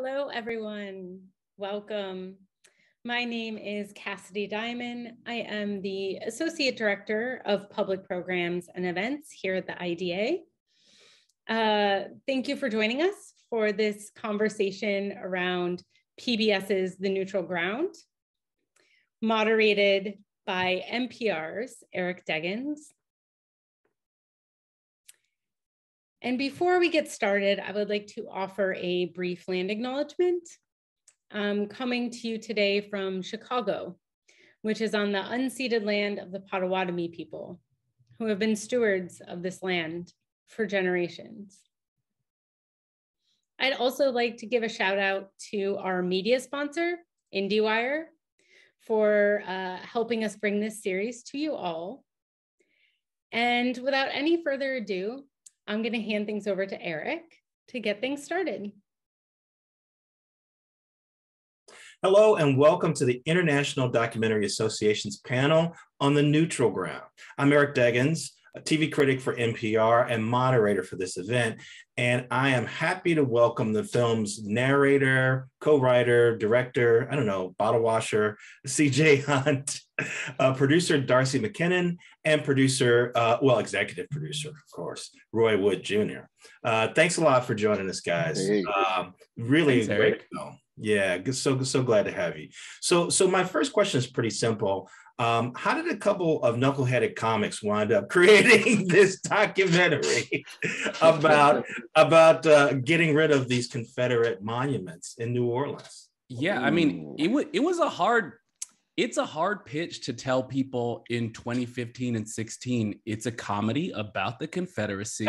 Hello, everyone. Welcome. My name is Cassidy Diamond. I am the Associate Director of Public Programs and Events here at the IDA. Thank you for joining us for this conversation around PBS's The Neutral Ground, moderated by NPR's Eric Deggans. And before we get started, I would like to offer a brief land acknowledgement. I'm coming to you today from Chicago, which is on the unceded land of the Potawatomi people, who have been stewards of this land for generations. I'd also like to give a shout out to our media sponsor, IndieWire, for helping us bring this series to you all. And without any further ado, I'm going to hand things over to Eric to get things started. Hello and welcome to the International Documentary Association's panel on The Neutral Ground. I'm Eric Deggans, a TV critic for NPR and moderator for this event. And I am happy to welcome the film's narrator, co-writer, director, I don't know, bottle washer, CJ Hunt, producer Darcy McKinnon, and producer, executive producer, of course, Roy Wood Jr. Thanks a lot for joining us, guys. Hey. Really thanks, great film. Yeah, so glad to have you. So my first question is pretty simple. How did a couple of knuckleheaded comics wind up creating this documentary about getting rid of these Confederate monuments in New Orleans? Yeah, I mean, it's a hard pitch to tell people in 2015 and 16, it's a comedy about the Confederacy.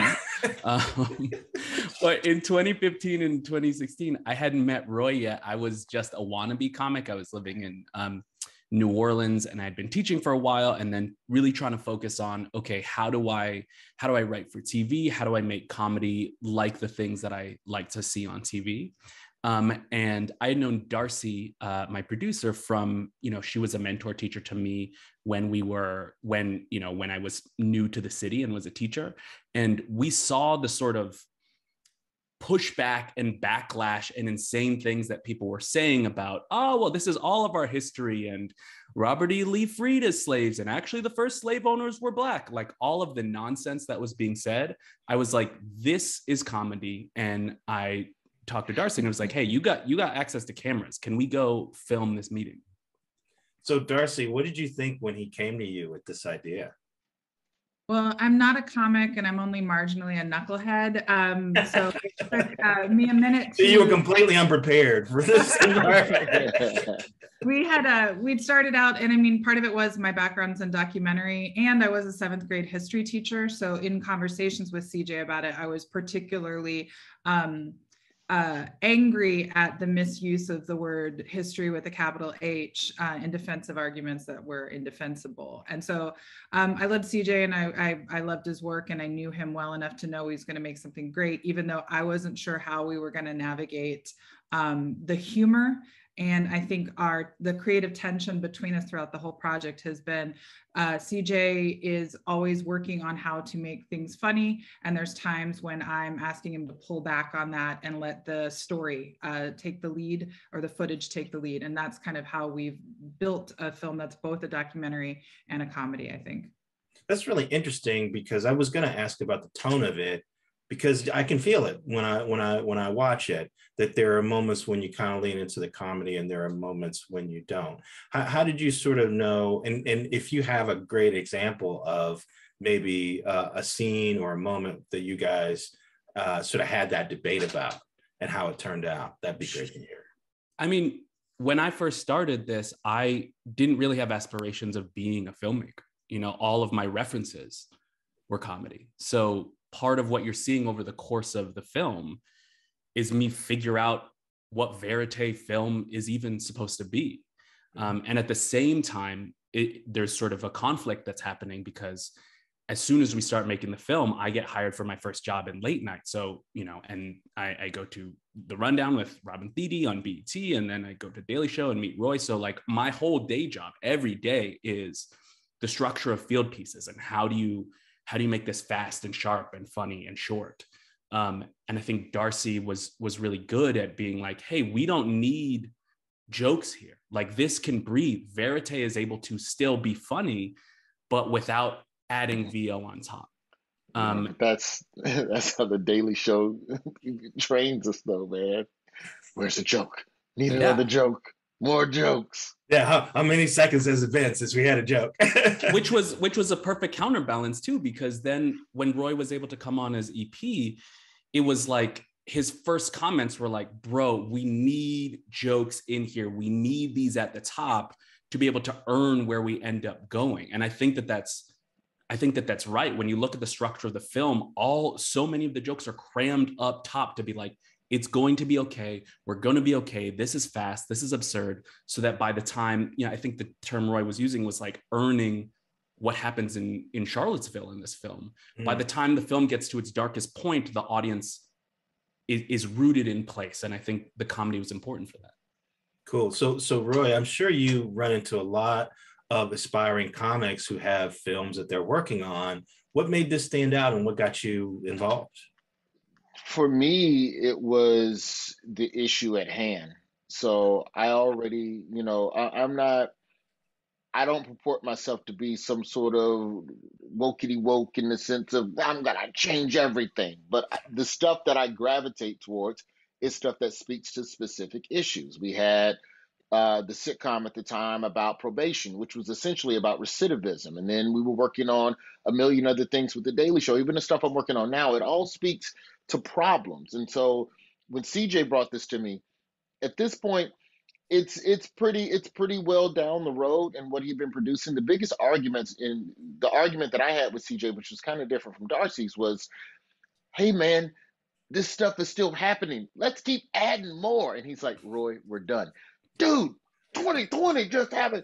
But in 2015 and 2016, I hadn't met Roy yet. I was just a wannabe comic. I was living in New Orleans and I'd been teaching for a while and then really trying to focus on, okay, how do I write for TV? How do I make comedy like the things that I like to see on TV? And I had known Darcy, my producer, from, she was a mentor teacher to me when I was new to the city and was a teacher. And we saw the sort of pushback and backlash and insane things that people were saying about, oh, well, this is all of our history. And Robert E. Lee freed his slaves. And actually the first slave owners were Black, like all of the nonsense that was being said. I was like, this is comedy. And I talked to Darcy and I was like, hey, you got access to cameras. Can we go film this meeting? So Darcy, what did you think when he came to you with this idea? Well, I'm not a comic and I'm only marginally a knucklehead. So it took me a minute to... So you were completely unprepared for this environment. We'd started out, and I mean, part of it was my background's in documentary and I was a 7th grade history teacher. So in conversations with CJ about it, I was particularly angry at the misuse of the word history with a capital H in defensive arguments that were indefensible. And so I loved CJ and I loved his work and I knew him well enough to know he was going to make something great, even though I wasn't sure how we were going to navigate the humor. And I think the creative tension between us throughout the whole project has been CJ is always working on how to make things funny. And there's times when I'm asking him to pull back on that and let the story take the lead, or the footage take the lead. And that's kind of how we've built a film that's both a documentary and a comedy, I think. That's really interesting because I was going to ask about the tone of it, because I can feel it when I watch it, that there are moments when you kind of lean into the comedy and there are moments when you don't. How did you sort of know, and if you have a great example of maybe a scene or a moment that you guys sort of had that debate about and how it turned out, that'd be great to hear. I mean, when I first started this, I didn't really have aspirations of being a filmmaker. All of my references were comedy. So part of what you're seeing over the course of the film is me figure out what verite film is even supposed to be. And at the same time, there's sort of a conflict that's happening because as soon as we start making the film, I get hired for my first job in late night. So, and I go to The Rundown with Robin Thede on BET, and then I go to Daily Show and meet Roy. So like my whole day job every day is the structure of field pieces and how do you make this fast and sharp and funny and short? And I think Darcy was really good at being like, hey, we don't need jokes here. Like, this can breathe. Verite is able to still be funny, but without adding VO on top. That's how the Daily Show trains us, though, man. Where's the joke? Need another joke. More jokes. Yeah. How many seconds has it been since we had a joke? which was a perfect counterbalance too, because then when Roy was able to come on as EP, it was like his first comments were like, bro, we need jokes in here. We need these at the top to be able to earn where we end up going. And I think that's right. When you look at the structure of the film, so many of the jokes are crammed up top to be like, it's going to be okay. We're going to be okay. This is fast. This is absurd. So that by the time, I think the term Roy was using was like earning what happens in Charlottesville in this film. Mm. By the time the film gets to its darkest point, the audience is rooted in place. And I think the comedy was important for that. Cool. So Roy, I'm sure you run into a lot of aspiring comics who have films that they're working on. What made this stand out and what got you involved? For me, it was the issue at hand. So I already, I don't purport myself to be some sort of wokey woke in the sense of I'm going to change everything. But the stuff that I gravitate towards is stuff that speaks to specific issues. We had the sitcom at the time about probation, which was essentially about recidivism. And then we were working on a million other things with The Daily Show. Even the stuff I'm working on now, it all speaks to problems. And so when CJ brought this to me, at this point, it's pretty well down the road in what he'd been producing. The biggest arguments in the argument that I had with CJ, which was kind of different from Darcy's, was, hey man, this stuff is still happening. Let's keep adding more. And he's like, Roy, we're done. Dude, 2020 just happened.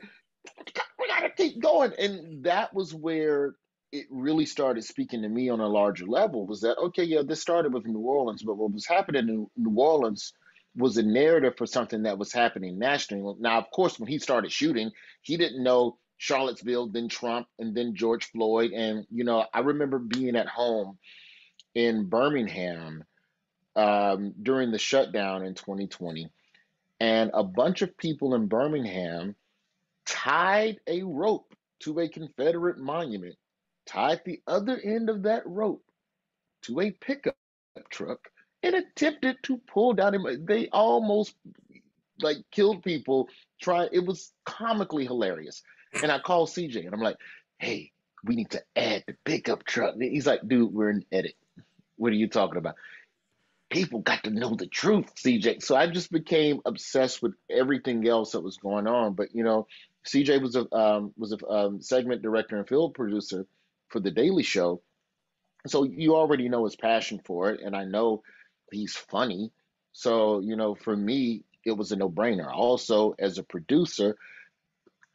We gotta keep going. And that was where it really started speaking to me on a larger level, was that, okay, yeah, this started with New Orleans, but what was happening in New Orleans was a narrative for something that was happening nationally. Now, of course, when he started shooting, he didn't know Charlottesville, then Trump, and then George Floyd. And, I remember being at home in Birmingham during the shutdown in 2020, and a bunch of people in Birmingham tied a rope to a Confederate monument, tied the other end of that rope to a pickup truck, and attempted to pull down him. They almost like killed people. It was comically hilarious. And I called CJ and I'm like, hey, we need to add the pickup truck. And he's like, dude, we're in edit. What are you talking about? People got to know the truth, CJ. So I just became obsessed with everything else that was going on. But, CJ was a segment director and field producer for The Daily Show. So you already know his passion for it. And I know he's funny. So, for me, it was a no-brainer. Also, as a producer,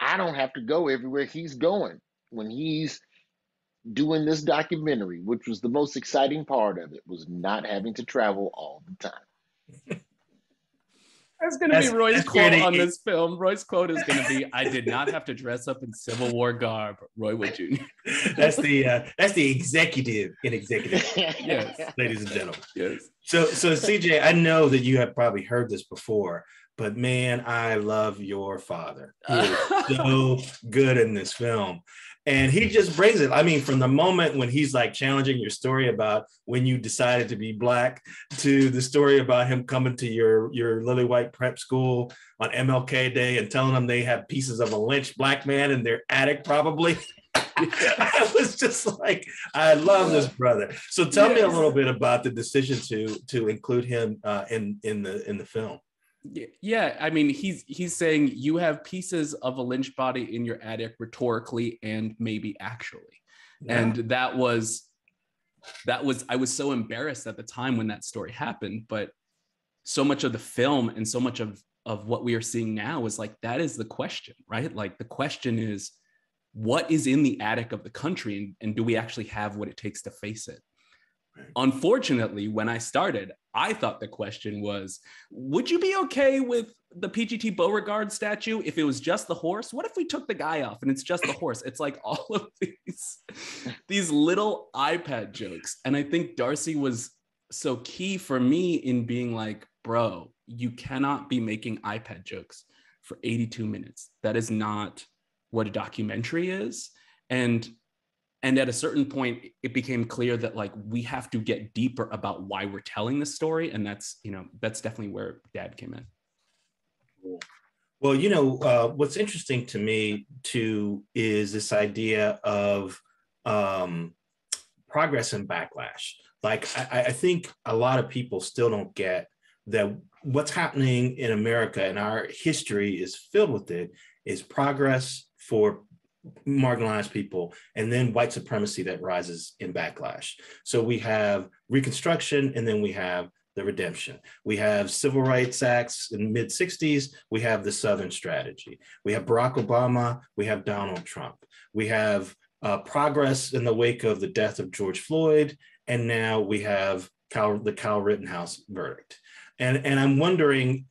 I don't have to go everywhere he's going. When he's doing this documentary, which was the most exciting part of it, was not having to travel all the time. That's going to be Roy's quote on this film. Roy's quote is going to be, I did not have to dress up in Civil War garb, Roy Wood Jr. That's the executive in Executive. Yes, ladies and gentlemen. Yes. So CJ, I know that you have probably heard this before, but man, I love your father. He is so good in this film. And he just brings it. I mean, from the moment when he's like challenging your story about when you decided to be Black, to the story about him coming to your lily white prep school on MLK Day and telling them they have pieces of a lynched Black man in their attic, probably. I was just like, I love this brother. So tell me a little bit about the decision to include him in the film. Yeah, I mean, he's saying you have pieces of a lynched body in your attic, rhetorically and maybe actually. Yeah. And that was I was so embarrassed at the time when that story happened, but so much of the film and so much of what we are seeing now is like, that is the question, right? Like, the question is, what is in the attic of the country, and do we actually have what it takes to face it? Unfortunately, when I started, I thought the question was, would you be okay with the PGT Beauregard statue if it was just the horse? What if we took the guy off and it's just the horse? It's like all of these little iPad jokes. And I think Darcy was so key for me in being like, bro, you cannot be making iPad jokes for 82 minutes. That is not what a documentary is. And at a certain point, it became clear that like, we have to get deeper about why we're telling this story. And that's, you know, that's definitely where Dad came in. Cool. Well, you know, what's interesting to me too is this idea of progress and backlash. Like, I think a lot of people still don't get that what's happening in America and our history is filled with it is progress for marginalized people and then white supremacy that rises in backlash. So we have Reconstruction and then we have the redemption. We have Civil Rights Acts in the mid-60s. We have the Southern Strategy. We have Barack Obama. We have Donald Trump. We have progress in the wake of the death of George Floyd. And now we have the Kyle Rittenhouse verdict. And I'm wondering,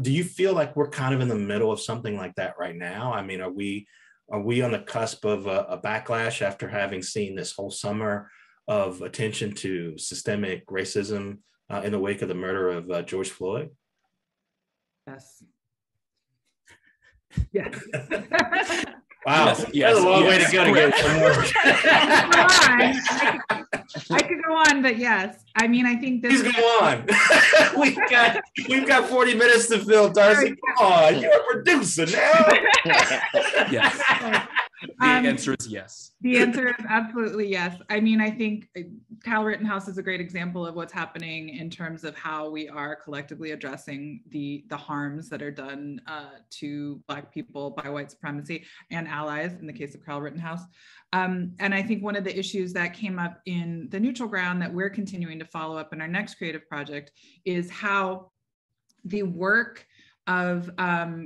do you feel like we're kind of in the middle of something like that right now? I mean, are we on the cusp of a backlash after having seen this whole summer of attention to systemic racism in the wake of the murder of George Floyd? Yes. Yes. Wow. Yes, that's a long way to go to get some more. I could go on, but yes. I mean, I think this. Please go on. we've got 40 minutes to fill, Darcy. Come on, you're a producer now. Yes. The answer is yes. The answer is absolutely yes. I mean, I think Kyle Rittenhouse is a great example of what's happening in terms of how we are collectively addressing the harms that are done to Black people by white supremacy and allies in the case of Kyle Rittenhouse. And I think one of the issues that came up in The Neutral Ground that we're continuing to follow up in our next creative project is how the work of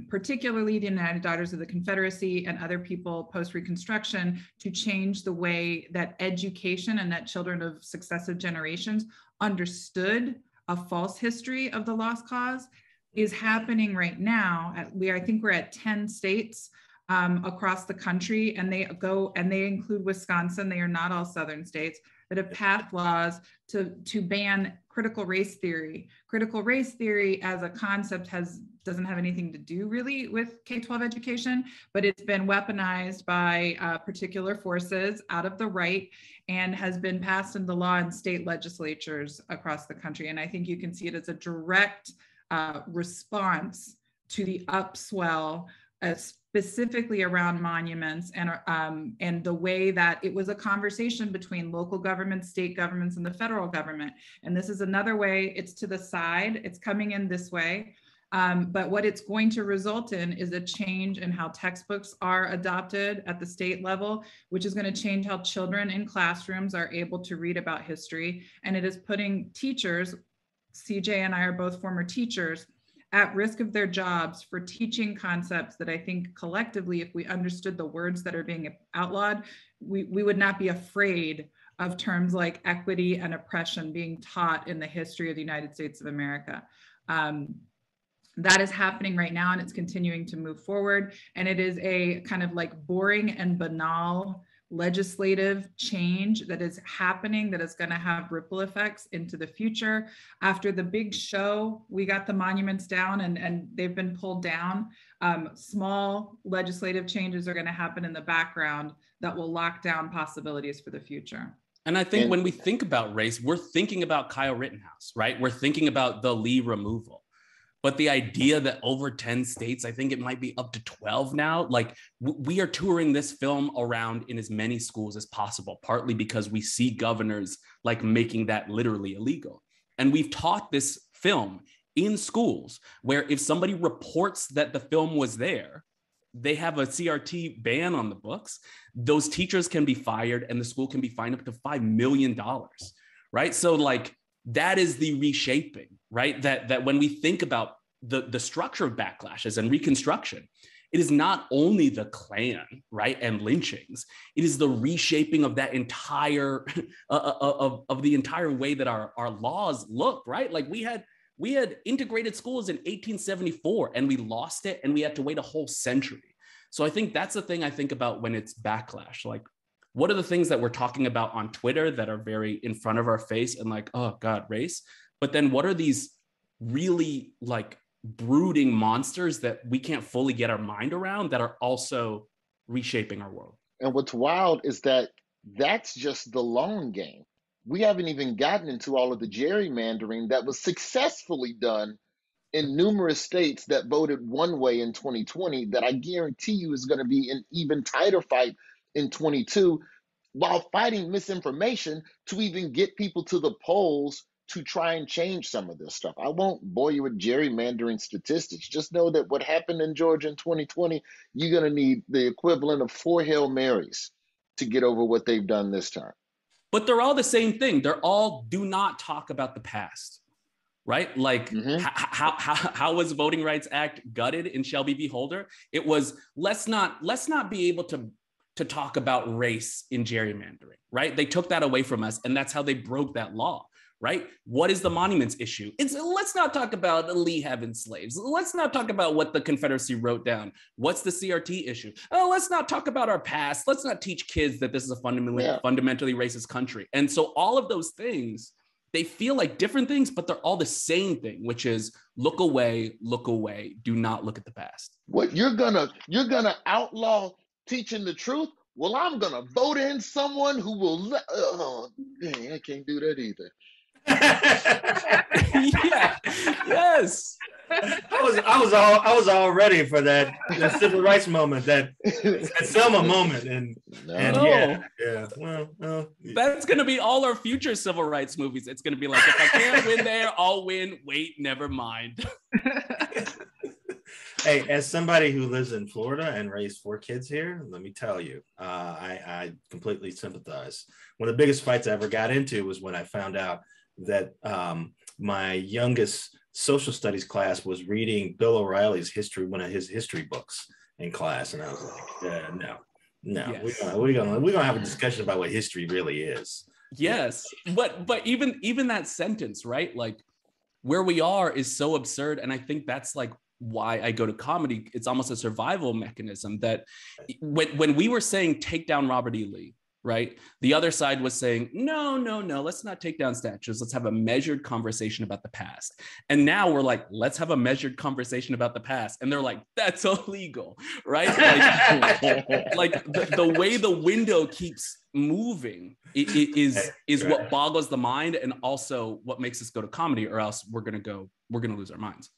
particularly the United Daughters of the Confederacy and other people post-Reconstruction to change the way that education and that children of successive generations understood a false history of the lost cause is happening right now. I think we're at 10 states across the country, and they include Wisconsin. They are not all Southern states that have passed laws to ban critical race theory. Critical race theory as a concept doesn't have anything to do really with K-12 education, but it's been weaponized by particular forces out of the right and has been passed into law in state legislatures across the country. And I think you can see it as a direct response to the upswell, specifically around monuments and the way that it was a conversation between local governments, state governments, and the federal government. And this is another way, it's to the side, it's coming in this way. But what it's going to result in is a change in how textbooks are adopted at the state level, which is going to change how children in classrooms are able to read about history. And it is putting teachers, CJ and I are both former teachers, at risk of their jobs for teaching concepts that I think collectively, if we understood the words that are being outlawed, we would not be afraid of terms like equity and oppression being taught in the history of the United States of America. That is happening right now, and it's continuing to move forward. And it is a kind of like boring and banal legislative change that is happening that is going to have ripple effects into the future. After the big show, we got the monuments down and they've been pulled down. Small legislative changes are going to happen in the background that will lock down possibilities for the future. And I think when we think about race, we're thinking about Kyle Rittenhouse, right? We're thinking about the Lee removal. But the idea that over 10 states, I think it might be up to 12 now, like we are touring this film around in as many schools as possible, partly because we see governors like making that literally illegal. And we've taught this film in schools where if somebody reports that the film was there, they have a CRT ban on the books, those teachers can be fired and the school can be fined up to $5 million, right? So like, that is the reshaping, right? That when we think about the structure of backlashes and Reconstruction, it is not only the Klan, right, and lynchings. It is the reshaping of that entire of the entire way that our laws look, right? Like we had integrated schools in 1874, and we lost it, and we had to wait a whole century. So I think that's the thing I think about when it's backlash. Like what are the things that we're talking about on Twitter that are very in front of our face and like, oh God, race. But then what are these really like brooding monsters that we can't fully get our mind around that are also reshaping our world? And what's wild is that that's just the long game. We haven't even gotten into all of the gerrymandering that was successfully done in numerous states that voted one way in 2020 that I guarantee you is going to be an even tighter fight in 22, while fighting misinformation to even get people to the polls to try and change some of this stuff. I won't bore you with gerrymandering statistics. Just know that what happened in Georgia in 2020, you're going to need the equivalent of 4 Hail Marys to get over what they've done this time. But they're all the same thing. They're all do not talk about the past, right? Like how was Voting Rights Act gutted in Shelby v. Holder? It was let's not be able to talk about race in gerrymandering, right? They took that away from us, and that's how they broke that law. Right? What is the monuments issue? It's let's not talk about Lee having slaves. Let's not talk about what the Confederacy wrote down. What's the CRT issue? Oh, let's not talk about our past. Let's not teach kids that this is a fundamentally racist country. And so all of those things, they feel like different things, but they're all the same thing, which is look away, do not look at the past. What you're gonna outlaw teaching the truth? Well, I'm gonna vote in someone who will. Oh, dang, I can't do that either. Yeah. Yes. I was all ready for that civil rights moment, that Selma moment, and Well, that's gonna be all our future civil rights movies. It's gonna be like, if I can't win there, I'll win. Wait, never mind. Hey, as somebody who lives in Florida and raised 4 kids here, let me tell you, I completely sympathize. One of the biggest fights I ever got into was when I found out that my youngest social studies class was reading Bill O'Reilly's history, one of his history books in class. And I was like, no, yes. we're gonna have a discussion about what history really is. Yes, but even that sentence, right? Like where we are is so absurd. And I think that's like why I go to comedy. It's almost a survival mechanism that when we were saying take down Robert E. Lee, right? The other side was saying, no, let's not take down statues. Let's have a measured conversation about the past. And now we're like, let's have a measured conversation about the past. And they're like, that's illegal, right? Like, the way the window keeps moving is what boggles the mind, and also what makes us go to comedy, or else we're going to lose our minds.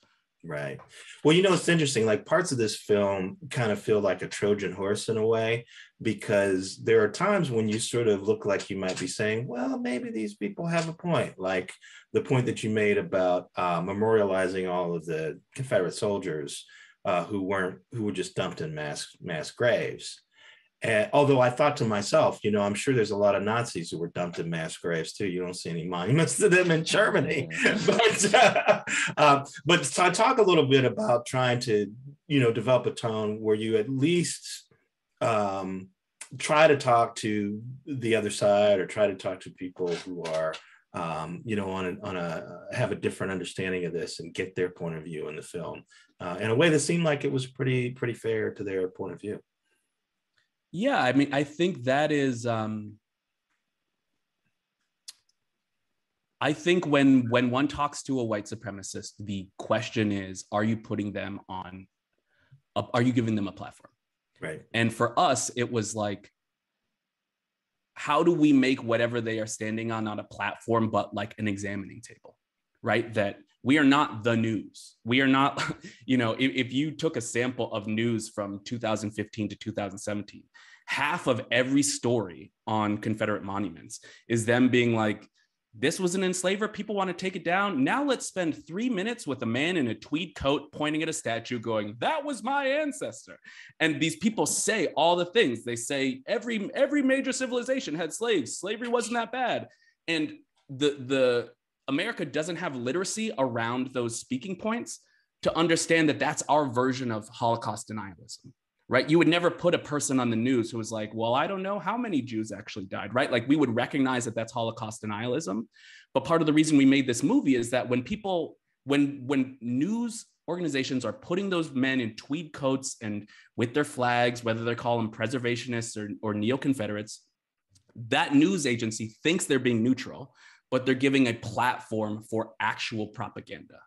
Right. Well, it's interesting, like parts of this film kind of feel like a Trojan horse in a way, because there are times when you sort of look like you might be saying, well, maybe these people have a point, like the point that you made about memorializing all of the Confederate soldiers who were just dumped in mass graves. And although I thought to myself, I'm sure there's a lot of Nazis who were dumped in mass graves too. You don't see any monuments to them in Germany. But talk a little bit about trying to, develop a tone where you at least try to talk to the other side, or try to talk to people who are, have a different understanding of this and get their point of view in the film in a way that seemed like it was pretty fair to their point of view. Yeah, I mean, I think that is, I think when one talks to a white supremacist, the question is, are you giving them a platform? Right. And for us, it was like, how do we make whatever they are standing on not a platform, but like an examining table, right? That we are not the news. We are not, if you took a sample of news from 2015 to 2017, half of every story on Confederate monuments is them being like, this was an enslaver, people want to take it down. Now let's spend 3 minutes with a man in a tweed coat pointing at a statue going, that was my ancestor. And these people say all the things. They say every major civilization had slaves. Slavery wasn't that bad. And the America doesn't have literacy around those speaking points to understand that that's our version of Holocaust denialism, right? You would never put a person on the news who was like, well, I don't know how many Jews actually died, right? Like we would recognize that that's Holocaust denialism. But part of the reason we made this movie is that when news organizations are putting those men in tweed coats and with their flags, whether they call them preservationists or neo-Confederates, that news agency thinks they're being neutral, but they're giving a platform for actual propaganda.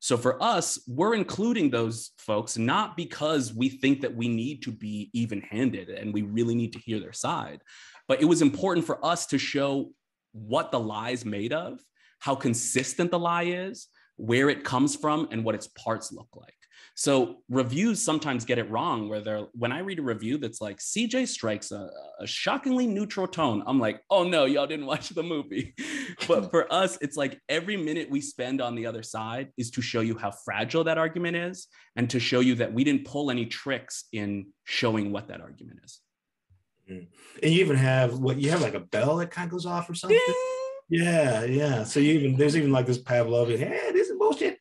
So for us, we're including those folks, not because we think that we need to be even-handed and we really need to hear their side, but it was important for us to show what the lie is made of, how consistent the lie is, where it comes from, and what its parts look like. So reviews sometimes get it wrong, where they're, when I read a review that's like, CJ strikes a shockingly neutral tone, I'm like, oh no, y'all didn't watch the movie. But for us, it's like every minute we spend on the other side is to show you how fragile that argument is, and to show you that we didn't pull any tricks in showing what that argument is. And you even have, what, you have like a bell that kind of goes off or something? Ding! Yeah, yeah. So you even, there's even like this Pavlovian, hey, this is bullshit.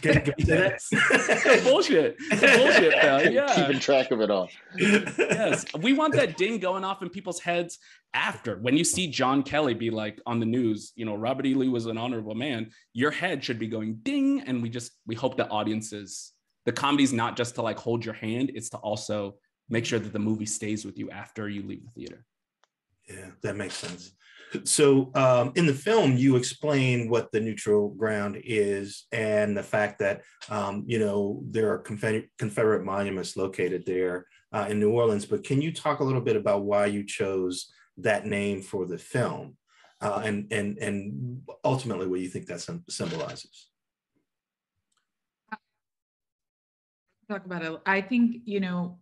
Can you say that? It's bullshit. It's bullshit, pal. Yeah. Keeping track of it all. Yes. We want that ding going off in people's heads after. When you see John Kelly be like on the news, you know, Robert E. Lee was an honorable man, your head should be going ding. And we hope that audiences, the comedy's not just to like hold your hand, it's to also make sure that the movie stays with you after you leave the theater. Yeah, that makes sense. So in the film, you explain what the neutral ground is and the fact that, you know, there are Confederate monuments located there in New Orleans. But can you talk a little bit about why you chose that name for the film and ultimately what you think that symbolizes? Talk about it. I think, you know,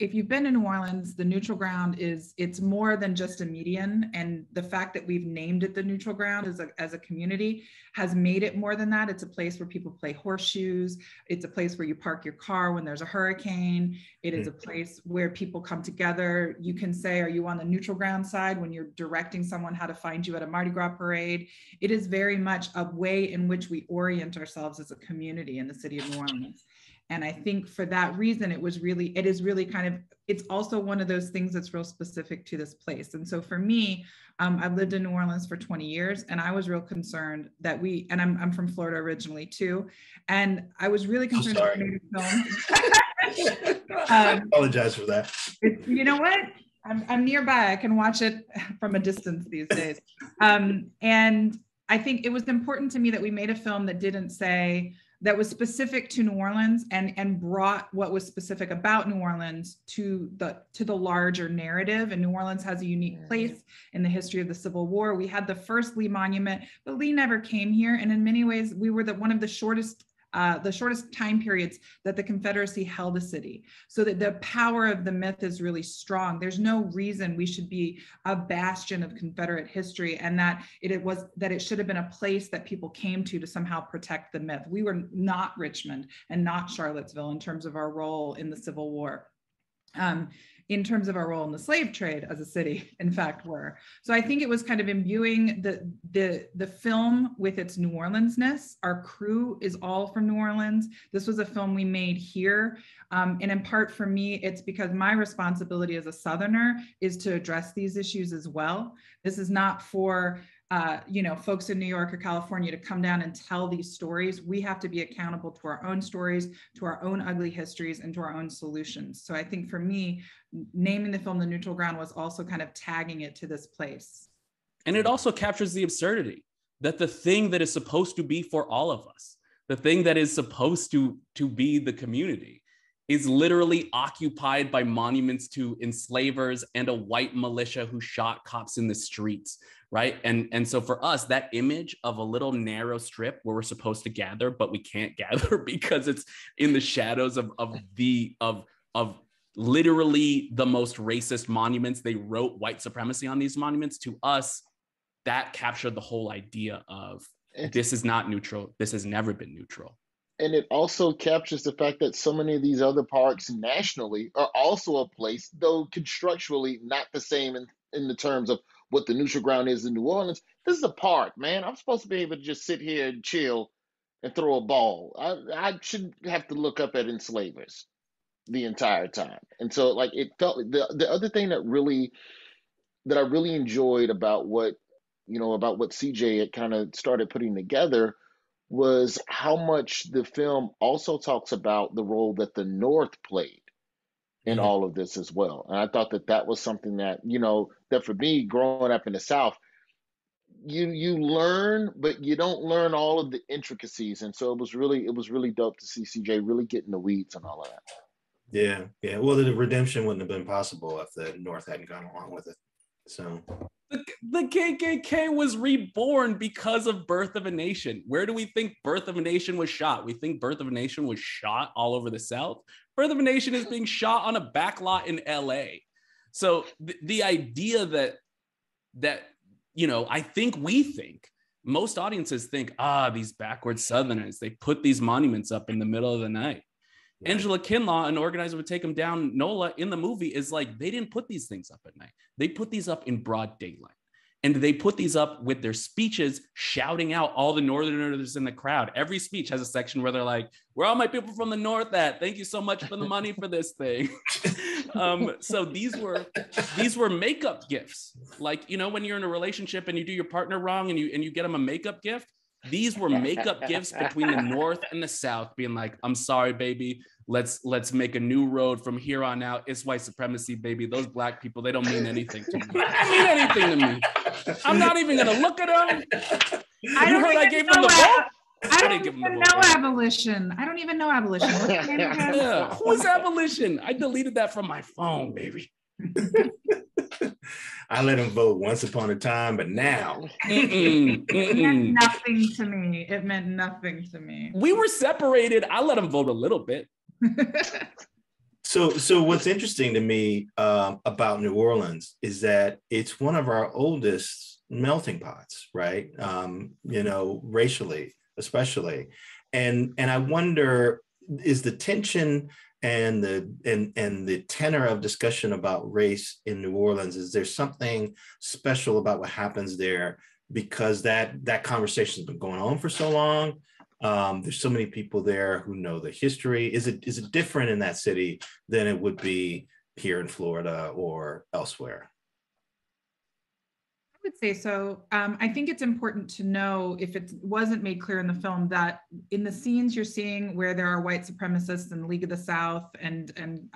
if you've been in New Orleans, the neutral ground is, it's more than just a median. And the fact that we've named it the neutral ground as a community has made it more than that. It's a place where people play horseshoes. It's a place where you park your car when there's a hurricane. It is a place where people come together. You can say, are you on the neutral ground side when you're directing someone how to find you at a Mardi Gras parade? It is very much a way in which we orient ourselves as a community in the city of New Orleans. And I think for that reason, it's also one of those things that's real specific to this place. And so for me, I've lived in New Orleans for 20 years and I was real concerned that I'm from Florida originally too. And I was really concerned about making a film. I apologize for that. You know what? I'm nearby. I can watch it from a distance these days. And I think it was important to me that we made a film that didn't say, that was specific to New Orleans and brought what was specific about New Orleans to the larger narrative. And New Orleans has a unique place in the history of the Civil War. We had the first Lee Monument, but Lee never came here. And in many ways, we were one of the shortest time periods that the Confederacy held a city, so that the power of the myth is really strong. There's no reason we should be a bastion of Confederate history, and that it should have been a place that people came to somehow protect the myth. We were not Richmond and not Charlottesville in terms of our role in the Civil War. In terms of our role in the slave trade as a city, in fact, were. So I think it was kind of imbuing the film with its New Orleans-ness. Our crew is all from New Orleans. This was a film we made here. And in part for me, it's because my responsibility as a Southerner is to address these issues as well. This is not for you know, folks in New York or California to come down and tell these stories. We have to be accountable to our own stories, to our own ugly histories, and to our own solutions. So I think for me, naming the film The Neutral Ground was also kind of tagging it to this place. And it also captures the absurdity that the thing that is supposed to be for all of us, the thing that is supposed to be the community, is literally occupied by monuments to enslavers and a white militia who shot cops in the streets, right? And so for us, that image of a little narrow strip where we're supposed to gather, but we can't gather because it's in the shadows of literally the most racist monuments. They wrote white supremacy on these monuments. To us, that captured the whole idea of this is not neutral. This has never been neutral. And it also captures the fact that so many of these other parks nationally are also a place, though constructually not the same in the terms of what the neutral ground is in New Orleans. This is a park, man. I'm supposed to be able to just sit here and chill and throw a ball. I shouldn't have to look up at enslavers the entire time. And so like it felt like the other thing that I really enjoyed about what CJ had kind of started putting together was how much the film also talks about the role that the North played in all of this as well. And I thought that that was something that, you know, that for me growing up in the South, you learn, but you don't learn all of the intricacies. And so it was really dope to see CJ really get in the weeds and all of that. Yeah. Yeah. Well, the redemption wouldn't have been possible if the North hadn't gone along with it. So the KKK was reborn because of Birth of a Nation. Where do we think Birth of a Nation was shot? We think Birth of a Nation was shot all over the South. Birth of a Nation is being shot on a back lot in LA. So the idea that, you know, I think we think, most audiences think, these backward Southerners, they put these monuments up in the middle of the night. Yeah. Angela Kinlaw, an organizer with Take 'Em Down NOLA in the movie, is like, they didn't put these things up at night. They put these up in broad daylight. And they put these up with their speeches, shouting out all the Northerners in the crowd. Every speech has a section where they're like, where are all my people from the North at? Thank you so much for the money for this thing. So these were makeup gifts. Like, you know, when you're in a relationship and you do your partner wrong and you get them a makeup gift, these were makeup gifts between the North and the South being like, I'm sorry, baby. Let's make a new road from here on out. It's white supremacy, baby. Those black people, they don't mean anything to me. They don't mean anything to me. I'm not even going to look at them. I don't even know abolition. Yeah. Who's abolition? I deleted that from my phone, baby. I let him vote once upon a time, but now it meant nothing to me. It meant nothing to me. We were separated. I let him vote a little bit. So what's interesting to me about New Orleans is that it's one of our oldest melting pots, right? You know, racially, especially, and I wonder, is the tension and the tenor of discussion about race in New Orleans, is there something special about what happens there because that conversation's been going on for so long? There's so many people there who know the history. Is it different in that city than it would be here in Florida or elsewhere? I would say so. I think it's important to know, if it wasn't made clear in the film, that in the scenes you're seeing where there are white supremacists and League of the South and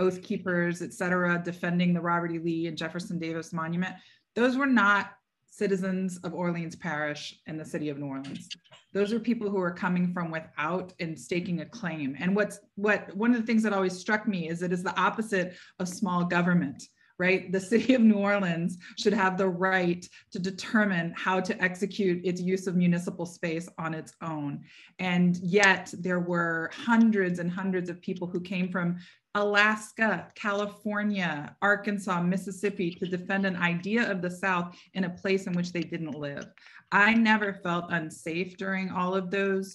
Oath Keepers, et cetera, defending the Robert E. Lee and Jefferson Davis monument, those were not citizens of Orleans Parish and the city of New Orleans. Those are people who are coming from without and staking a claim. And one of the things that always struck me is it is the opposite of small government. Right? The city of New Orleans should have the right to determine how to execute its use of municipal space on its own. And yet there were hundreds and hundreds of people who came from Alaska, California, Arkansas, Mississippi to defend an idea of the South in a place in which they didn't live. I never felt unsafe during all of those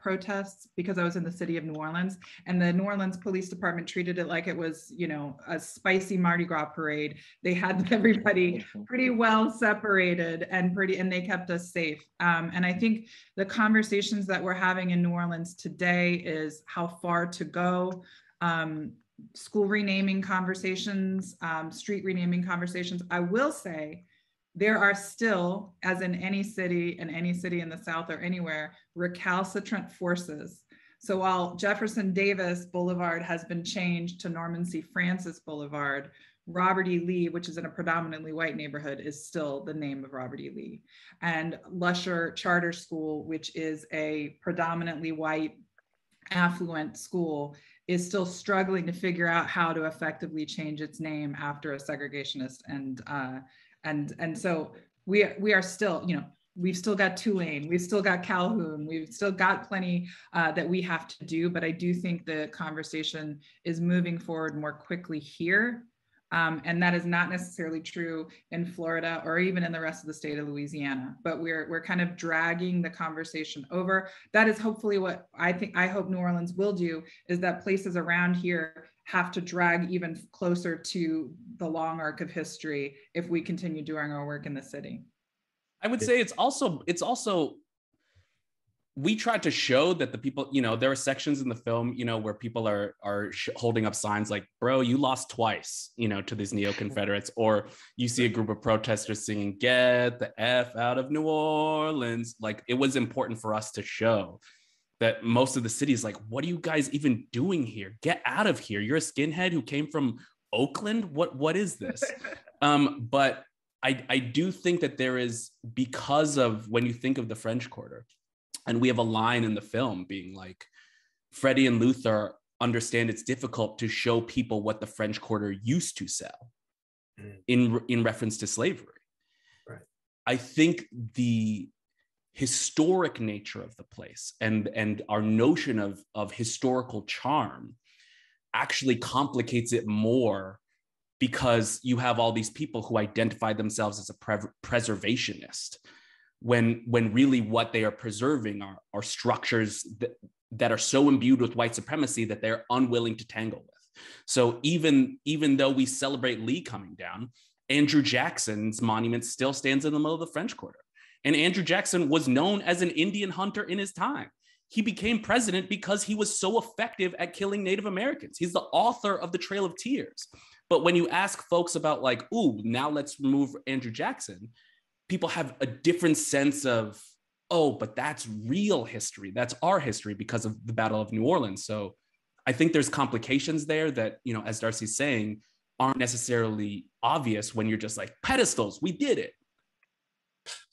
protests because I was in the city of New Orleans, and the New Orleans Police Department treated it like it was, you know, a spicy Mardi Gras parade. They had everybody pretty well separated and they kept us safe. And I think the conversations that we're having in New Orleans today is how far to go. School renaming conversations, street renaming conversations. I will say there are still, as in any city in the South or anywhere, recalcitrant forces. So while Jefferson Davis Boulevard has been changed to Norman C. Francis Boulevard, Robert E. Lee, which is in a predominantly white neighborhood, is still the name of Robert E. Lee. And Lusher Charter School, which is a predominantly white affluent school, is still struggling to figure out how to effectively change its name after a segregationist, and so we are still, you know, we've still got Tulane, we've still got Calhoun, we've still got plenty that we have to do. But I do think the conversation is moving forward more quickly here, and that is not necessarily true in Florida or even in the rest of the state of Louisiana. But we're kind of dragging the conversation over. That is hopefully what I hope New Orleans will do, is that places around here have to drag even closer to the long arc of history if we continue doing our work in the city. I would say it's also we tried to show that the people, you know, there are sections in the film, you know, where people are holding up signs like, bro, you lost twice, you know, to these neo-Confederates, or you see a group of protesters singing, get the F out of New Orleans. Like, it was important for us to show that most of the city is like, what are you guys even doing here? Get out of here. You're a skinhead who came from Oakland. What is this? But I do think that there is, because of when you think of the French Quarter, and we have a line in the film being like, Freddie and Luther understand it's difficult to show people what the French Quarter used to sell in reference to slavery. Right. I think the historic nature of the place and our notion of historical charm actually complicates it more, because you have all these people who identify themselves as a preservationist, when really what they are preserving are structures that are so imbued with white supremacy that they're unwilling to tangle with. So even though we celebrate Lee coming down, Andrew Jackson's monument still stands in the middle of the French Quarter. And Andrew Jackson was known as an Indian hunter in his time. He became president because he was so effective at killing Native Americans. He's the author of The Trail of Tears. But when you ask folks about like, ooh, now let's remove Andrew Jackson, people have a different sense of, oh, but that's real history. That's our history because of the Battle of New Orleans. So I think there's complications there that, you know, as Darcy's saying, aren't necessarily obvious when you're just like, pedestals, we did it.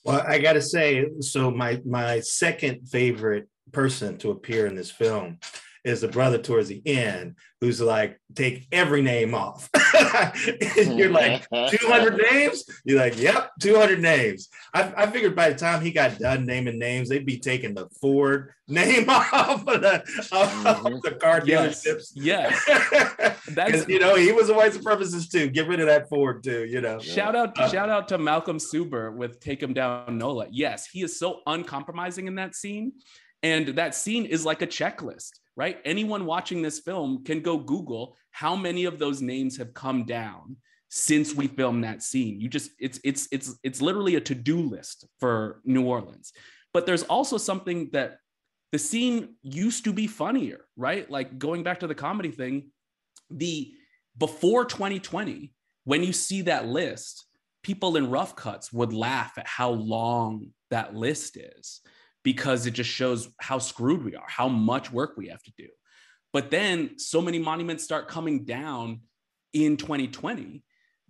Well, I got to say, so my second favorite person to appear in this film is the brother towards the end who's like, take every name off. And you're like, 200 names? You're like, yep, 200 names. I figured by the time he got done naming names, they'd be taking the Ford name off of the car dealerships. Yes. That's, you know, he was a white supremacist too. Get rid of that Ford too, you know. Shout out to Malcolm Suber with Take 'Em Down NOLA. Yes, he is so uncompromising in that scene. And that scene is like a checklist, right? Anyone watching this film can go Google how many of those names have come down since we filmed that scene. You just, it's literally a to-do list for New Orleans. But there's also something that the scene used to be funnier, right? Like going back to the comedy thing, before 2020, when you see that list, people in rough cuts would laugh at how long that list is, because it just shows how screwed we are, how much work we have to do. But then so many monuments start coming down in 2020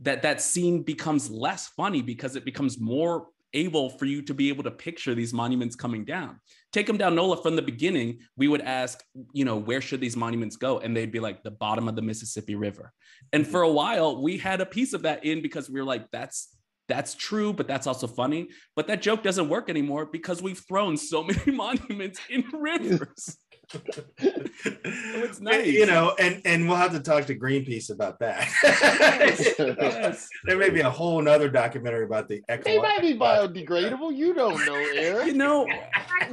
that scene becomes less funny, because it becomes more able for you to be able to picture these monuments coming down. Take 'Em Down NOLA, from the beginning, we would ask, you know, where should these monuments go? And they'd be like, the bottom of the Mississippi River. And for a while, we had a piece of that in, because we were like, that's true, but that's also funny. But that joke doesn't work anymore because we've thrown so many monuments in rivers. So it's nice. You know, and we'll have to talk to Greenpeace about that. Yes. There may be a whole nother documentary about the ecological. They might be biodegradable. You don't know, Eric. You know,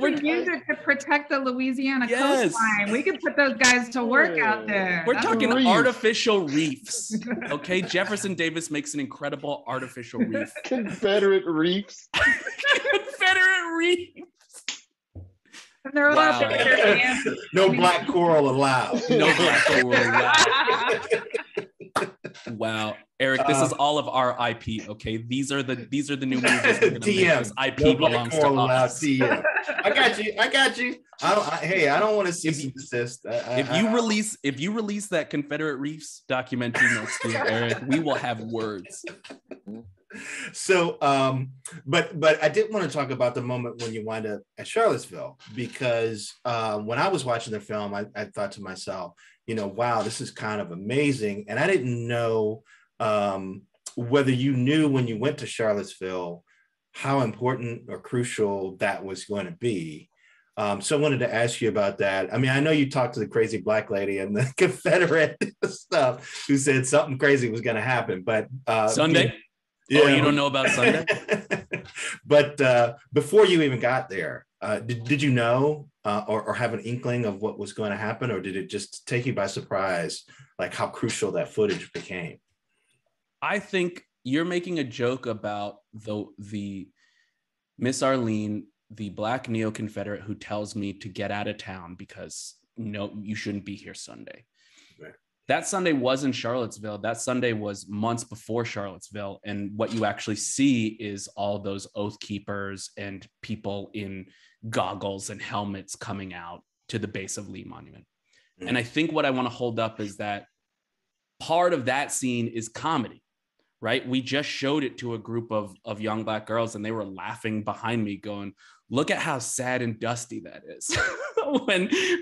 we use it to protect the Louisiana coastline. We could put those guys to work out there. We're talking artificial reefs. Okay, Jefferson Davis makes an incredible artificial reef. Confederate reefs. Confederate reefs. Wow. No black coral allowed. No black coral allowed. Wow, Eric, this is all of our IP. Okay, these are the new movies. DM IP no belongs to us. DM. I got you. I don't want to cease and desist. If you release that Confederate Reefs documentary next year, Eric, we will have words. So, but I did want to talk about the moment when you wind up at Charlottesville, because when I was watching the film, I thought to myself, you know, wow, this is kind of amazing. And I didn't know whether you knew when you went to Charlottesville how important or crucial that was going to be. So I wanted to ask you about that. I mean, I know you talked to the crazy black lady and the Confederate stuff who said something crazy was going to happen, but Sunday. Yeah. Oh, you don't know about Sunday? But before you even got there, did you know or have an inkling of what was going to happen? Or did it just take you by surprise, like how crucial that footage became? I think you're making a joke about the Miss Arlene, the black neo-Confederate who tells me to get out of town because, no, you shouldn't be here Sunday. Right. That Sunday wasn't Charlottesville. That Sunday was months before Charlottesville. And what you actually see is all those oath keepers and people in goggles and helmets coming out to the base of Lee Monument. Mm-hmm. And I think what I want to hold up is that part of that scene is comedy, right? We just showed it to a group of young Black girls and they were laughing behind me going, look at how sad and dusty that is.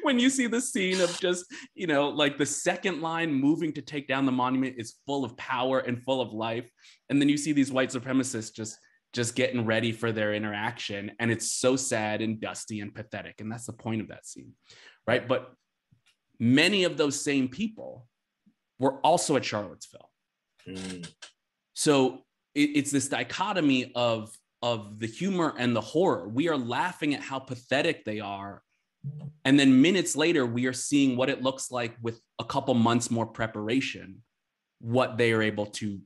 when you see the scene of just, you know, like the second line moving to take down the monument is full of power and full of life. And then you see these white supremacists just getting ready for their interaction. And it's so sad and dusty and pathetic. And that's the point of that scene, right? But many of those same people were also at Charlottesville. Mm. So it's this dichotomy of the humor and the horror. We are laughing at how pathetic they are. And then minutes later, we are seeing what it looks like with a couple months more preparation, what they are able to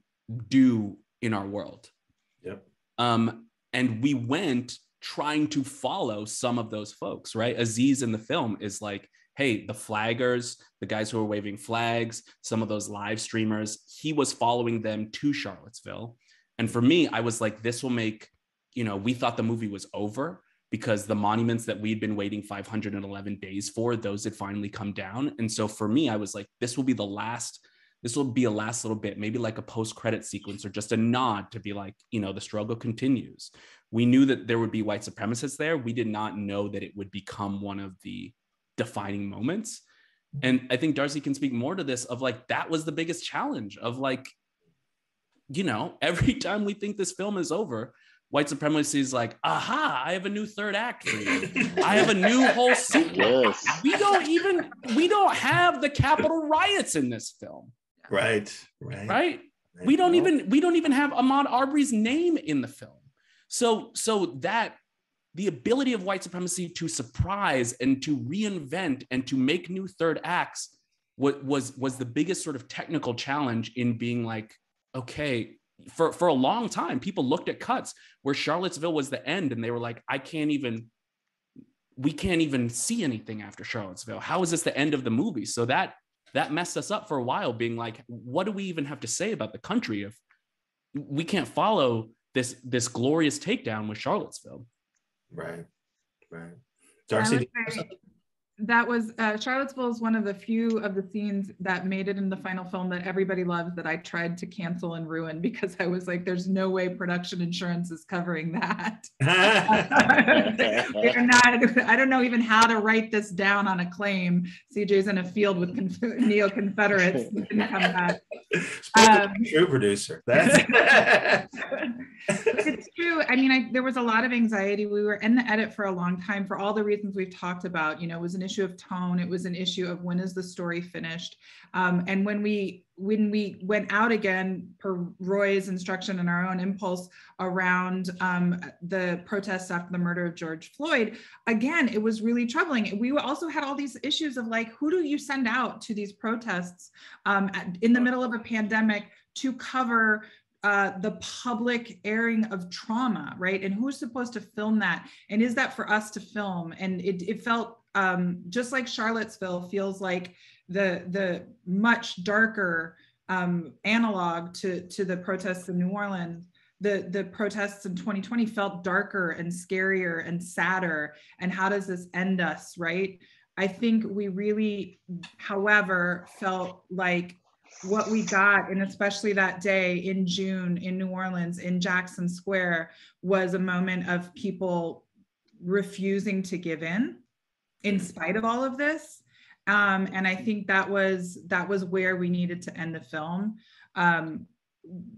do in our world. Yep. And we went trying to follow some of those folks, right? Aziz in the film is like, hey, the flaggers, the guys who are waving flags, some of those live streamers, he was following them to Charlottesville. And for me, I was like, this will make, you know, we thought the movie was over because the monuments that we'd been waiting 511 days for, those had finally come down. And so for me, I was like, this will be a last little bit, maybe like a post-credit sequence or just a nod to be like, you know, the struggle continues. We knew that there would be white supremacists there. We did not know that it would become one of the defining moments. And I think Darcy can speak more to this of like, that was the biggest challenge of like, you know, every time we think this film is over, white supremacy is like, aha, I have a new third act for you. I have a new whole sequence. Yes. We don't have the Capitol riots in this film. Right. We don't even have Ahmaud Arbery's name in the film. So that the ability of white supremacy to surprise and to reinvent and to make new third acts was the biggest sort of technical challenge in being like, okay, for a long time, people looked at cuts where Charlottesville was the end and they were like, we can't even see anything after Charlottesville. How is this the end of the movie? So that messed us up for a while being like, what do we even have to say about the country if we can't follow this glorious takedown with Charlottesville? Right. Darcy? That was Charlottesville is one of the few of the scenes that made it in the final film that everybody loves that I tried to cancel and ruin because I was like, there's no way production insurance is covering that. I don't know even how to write this down on a claim. CJ's in a field with neo-Confederates. Didn't come back. True producer. That's it's true. I mean, there was a lot of anxiety. We were in the edit for a long time for all the reasons we've talked about. You know, it was an issue of tone. It was an issue of when is the story finished. And when we went out again, per Roy's instruction and our own impulse around the protests after the murder of George Floyd, again, it was really troubling. We also had all these issues of like, who do you send out to these protests in the middle of a pandemic to cover the public airing of trauma, right? And who's supposed to film that? And is that for us to film? And it felt just like Charlottesville feels like the much darker analog to the protests in New Orleans. The protests in 2020 felt darker and scarier and sadder. And how does this end us, right? I think we really, however, felt like what we got, and especially that day in June in New Orleans, in Jackson Square, was a moment of people refusing to give in spite of all of this. And I think that was where we needed to end the film.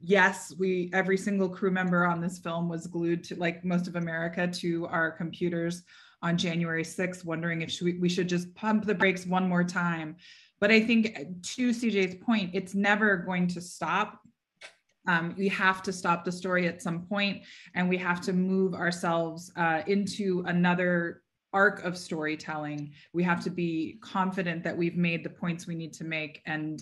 Yes, every single crew member on this film was glued to, like most of America, to our computers on January 6th, wondering if we should just pump the brakes one more time. But I think, to CJ's point, it's never going to stop. We have to stop the story at some point, and we have to move ourselves into another arc of storytelling. We have to be confident that we've made the points we need to make, and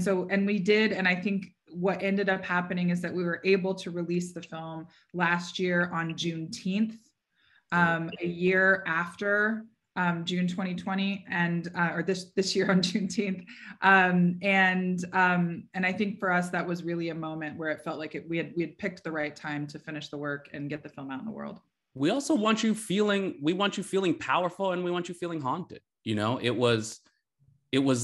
so we did. And I think what ended up happening is that we were able to release the film last year on Juneteenth, a year after. June 2020 and or this year on Juneteenth, and I think for us that was really a moment where it felt like we had picked the right time to finish the work and get the film out in the world. we also want you feeling, we want you feeling powerful, and we want you feeling haunted. You know, it was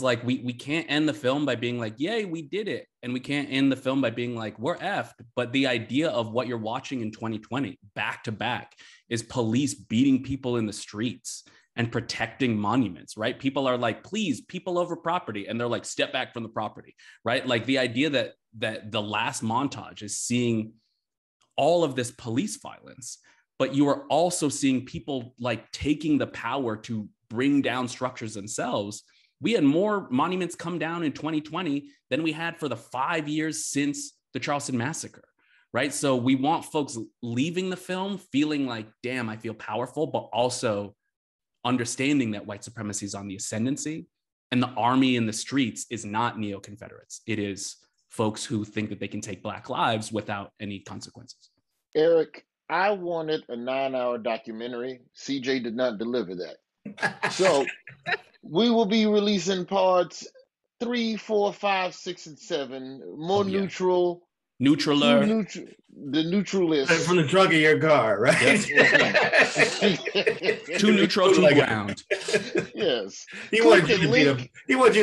like, we can't end the film by being like, yay, we did it. And we can't end the film by being like, we're effed. But the idea of what you're watching in 2020 back to back is police beating people in the streets and protecting monuments, right? People are like, please, people over property. And they're like, step back from the property, right? Like the idea that the last montage is seeing all of this police violence, but you are also seeing people like taking the power to bring down structures themselves. We had more monuments come down in 2020 than we had for the 5 years since the Charleston Massacre, right? So we want folks leaving the film feeling like, damn, I feel powerful, but also understanding that white supremacy is on the ascendancy, and the army in the streets is not neo-Confederates. It is folks who think that they can take Black lives without any consequences. Eric, I wanted a 9-hour documentary. CJ did not deliver that. So we will be releasing parts 3, 4, 5, 6, and 7. More neutral. Neutraler. The neutralist. From the drug of your car, right? Yes. Too neutral, too ground. Yes. He wants you to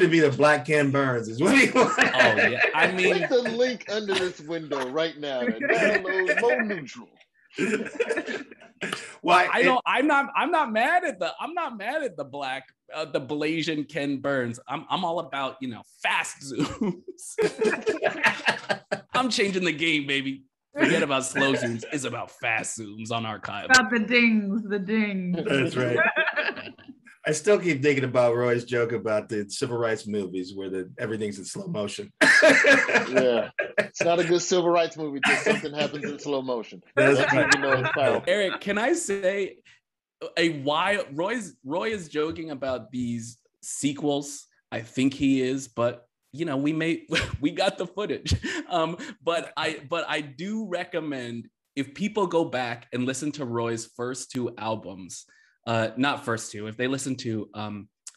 be the Black Ken Burns is what he wants. Oh, yeah. I mean, click the link under this window right now to download More Neutral. Well, I'm not mad at the Black, the Blasian Ken Burns. I'm all about, you know, fast zooms. I'm changing the game, baby. Forget about slow zooms. It's about fast zooms on archive. About the dings, the dings. That's right. I still keep thinking about Roy's joke about the civil rights movies where everything's in slow motion. Yeah. It's not a good civil rights movie because something happens in slow motion. Eric, can I say Roy is joking about these sequels? I think he is, but you know, we got the footage. But I do recommend if people go back and listen to Roy's first two albums, if they listen to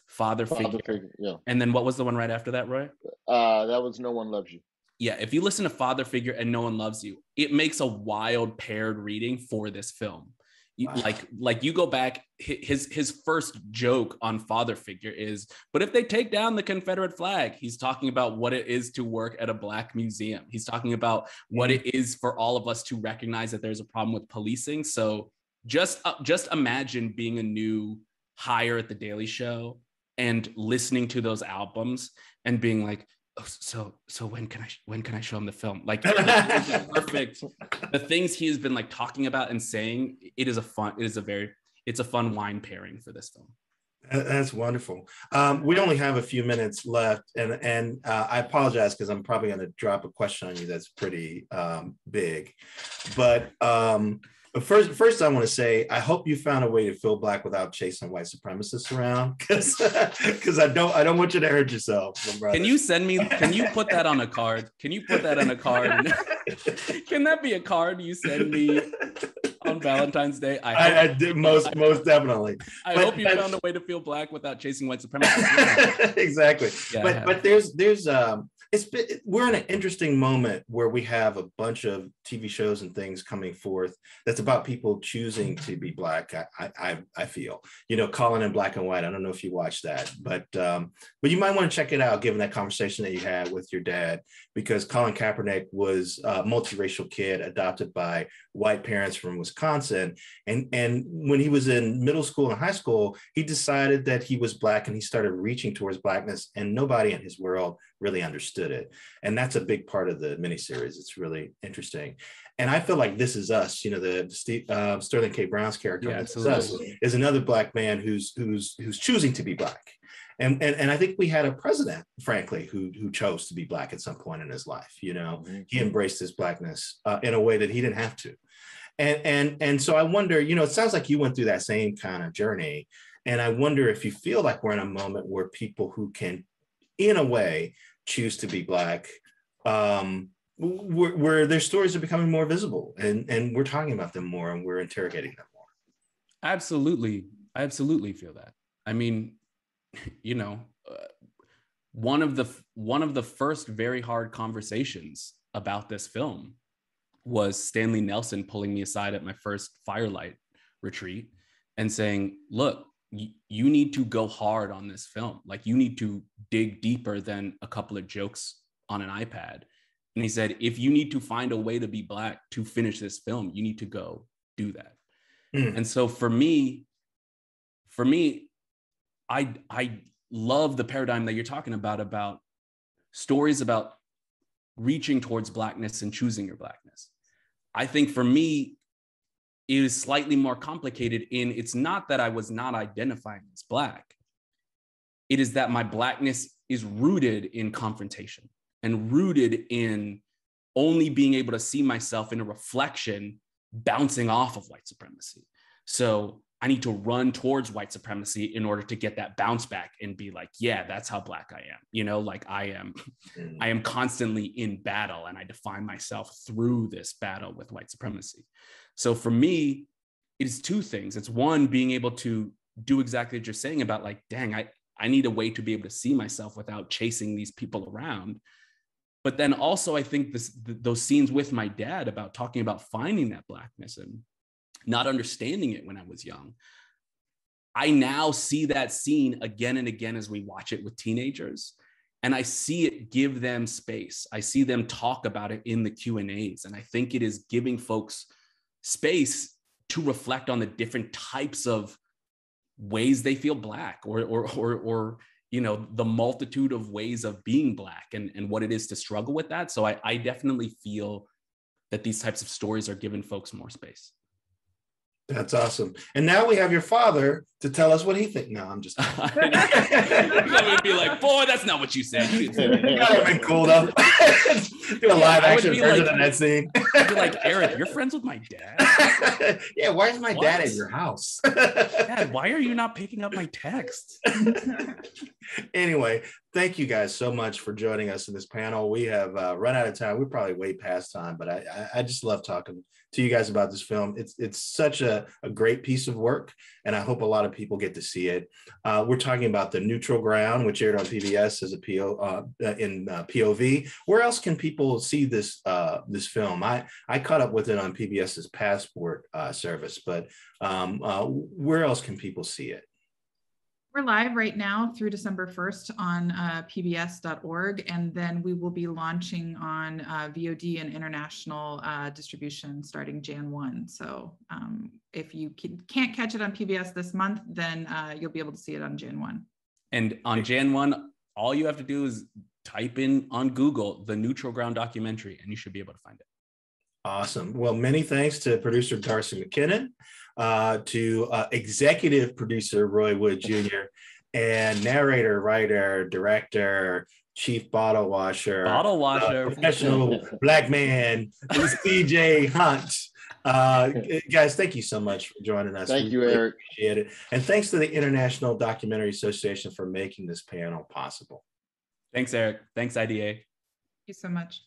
Father Figure, yeah. And then what was the one right after that, Roy? That was No One Loves You. Yeah, if you listen to Father Figure and No One Loves You, it makes a wild paired reading for this film. Wow. Like you go back, his first joke on Father Figure is, but if they take down the Confederate flag, he's talking about what it is to work at a Black museum. He's talking about what it is for all of us to recognize that there's a problem with policing. So just imagine being a new hire at the Daily Show and listening to those albums and being like, so when can I show him the film? Like perfect. The things he has been like talking about and saying, it's a fun wine pairing for this film. That's wonderful. We only have a few minutes left, and I apologize because I'm probably going to drop a question on you that's pretty big, but first, I want to say, I hope you found a way to feel Black without chasing white supremacists around, because I don't want you to hurt yourself. Can you put that on a card? Can you put that on a card? Can that be a card you send me on Valentine's Day? I did, most definitely. I hope you found a way to feel Black without chasing white supremacists. Exactly. Yeah, but there's we're in an interesting moment where we have a bunch of TV shows and things coming forth that's about people choosing to be Black. I feel, you know, Calling in Black and White. I don't know if you watch that, but you might want to check it out given that conversation that you had with your dad, because Colin Kaepernick was a multiracial kid adopted by white parents from Wisconsin, and when he was in middle school and high school, he decided that he was Black and he started reaching towards Blackness, and nobody in his world really understood it. And that's a big part of the miniseries. It's really interesting. And I feel like This Is Us, you know, the Sterling K. Brown's character, yeah, This Is Us, is another Black man who's choosing to be Black. And I think we had a president, frankly, who chose to be Black at some point in his life. You know, he embraced his Blackness in a way that he didn't have to. And so I wonder, you know, it sounds like you went through that same kind of journey. And I wonder if you feel like we're in a moment where people who can, in a way, choose to be Black, where their stories are becoming more visible, and we're talking about them more and we're interrogating them more. Absolutely. I absolutely feel that. I mean, you know, one of the first very hard conversations about this film was Stanley Nelson pulling me aside at my first Firelight retreat and saying, look, you need to go hard on this film. Like, you need to dig deeper than a couple of jokes on an iPad. And he said, if you need to find a way to be Black to finish this film, you need to go do that. Mm. And so for me, I love the paradigm that you're talking about stories about reaching towards Blackness and choosing your Blackness. I think for me, it is slightly more complicated in it's not that I was not identifying as Black. It is that my Blackness is rooted in confrontation and rooted in only being able to see myself in a reflection bouncing off of white supremacy. So I need to run towards white supremacy in order to get that bounce back and be like, yeah, that's how Black I am. You know, like I am constantly in battle, and I define myself through this battle with white supremacy. So for me, it is two things. It's one, being able to do exactly what you're saying about like, dang, I need a way to be able to see myself without chasing these people around. But then also I think those scenes with my dad about talking about finding that Blackness and not understanding it when I was young. I now see that scene again and again as we watch it with teenagers, and I see it give them space. I see them talk about it in the Q&As, and I think it is giving folks space to reflect on the different types of ways they feel Black or you know, the multitude of ways of being Black and what it is to struggle with that. So I definitely feel that these types of stories are giving folks more space. That's awesome. And now we have your father to tell us what he thinks. No, I'm just kidding. I would be like, boy, that's not what you said. You gotta be cool though. Do a live action version of that scene. I'd be like, Eric, you're friends with my dad? Yeah, why is my dad at your house? Dad, why are you not picking up my text? Anyway, thank you guys so much for joining us in this panel. We have run out of time. We're probably way past time, but I just love talking to you guys about this film. It's such a great piece of work, and I hope a lot of people get to see it. We're talking about The Neutral Ground, which aired on PBS as a POV. Where else can people see this film? I caught up with it on PBS's Passport service, but where else can people see it? We're live right now through December 1st on pbs.org, and then we will be launching on VOD and international distribution starting Jan 1. So if you can't catch it on PBS this month, then you'll be able to see it on Jan 1. And on Jan 1, all you have to do is type in on Google The Neutral Ground documentary, and you should be able to find it. Awesome. Well, many thanks to producer Darcy McKinnon, to executive producer Roy Wood Jr., and narrator, writer, director, chief bottle washer, professional Black man, CJ Hunt. Guys, thank you so much for joining us. Thank you, Eric. Appreciate it. And thanks to the International Documentary Association for making this panel possible. Thanks, Eric. Thanks, IDA. Thank you so much.